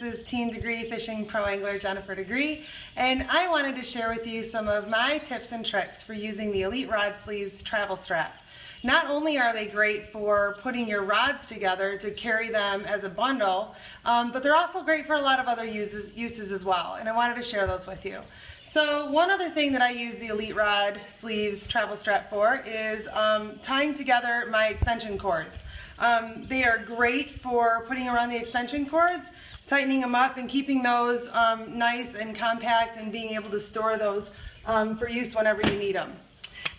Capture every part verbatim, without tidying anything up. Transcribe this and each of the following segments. This is Team DeGrie Fishing Pro Angler Jennifer DeGrie, and I wanted to share with you some of my tips and tricks for using the Elite Rod Sleeves Travel Strap. Not only are they great for putting your rods together to carry them as a bundle, um, but they're also great for a lot of other uses, uses as well, and I wanted to share those with you. So one other thing that I use the Elite Rod Sleeves Travel Strap for is um, tying together my extension cords. Um, they are great for putting around the extension cords, tightening them up and keeping those um, nice and compact and being able to store those um, for use whenever you need them.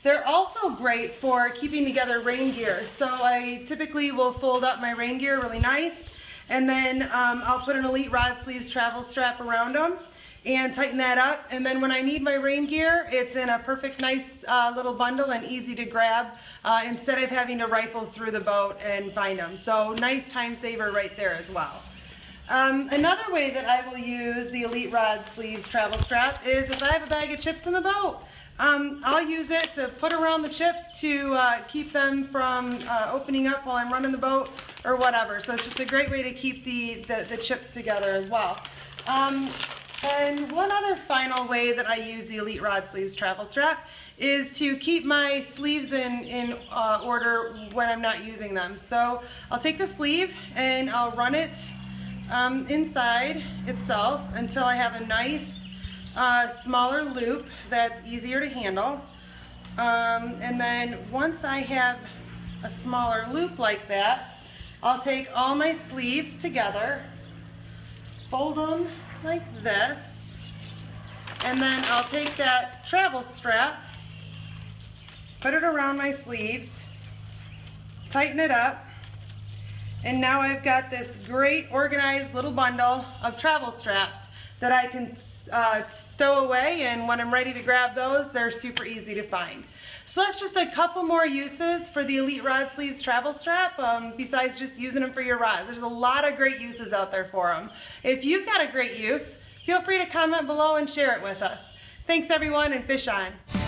They're also great for keeping together rain gear. So I typically will fold up my rain gear really nice, and then um, I'll put an Elite Rod Sleeves Travel Strap around them and tighten that up, and then when I need my rain gear, it's in a perfect nice uh, little bundle and easy to grab uh, instead of having to rifle through the boat and find them. So nice time saver right there as well. Um, another way that I will use the Elite Rod Sleeves Travel Strap is if I have a bag of chips in the boat. Um, I'll use it to put around the chips to uh, keep them from uh, opening up while I'm running the boat or whatever. So it's just a great way to keep the, the, the chips together as well. Um, And one other final way that I use the Elite Rod Sleeves Travel Strap is to keep my sleeves in, in uh, order when I'm not using them. So I'll take the sleeve and I'll run it um, inside itself until I have a nice uh, smaller loop that's easier to handle. Um, and then once I have a smaller loop like that, I'll take all my sleeves together, fold them like this, and then I'll take that travel strap, put it around my sleeves, tighten it up, and now I've got this great organized little bundle of travel straps that I can uh, stow away, and when I'm ready to grab those, they're super easy to find. So that's just a couple more uses for the Elite Rod Sleeves Travel Strap, um, besides just using them for your rods. There's a lot of great uses out there for them. If you've got a great use, feel free to comment below and share it with us. Thanks everyone, and fish on!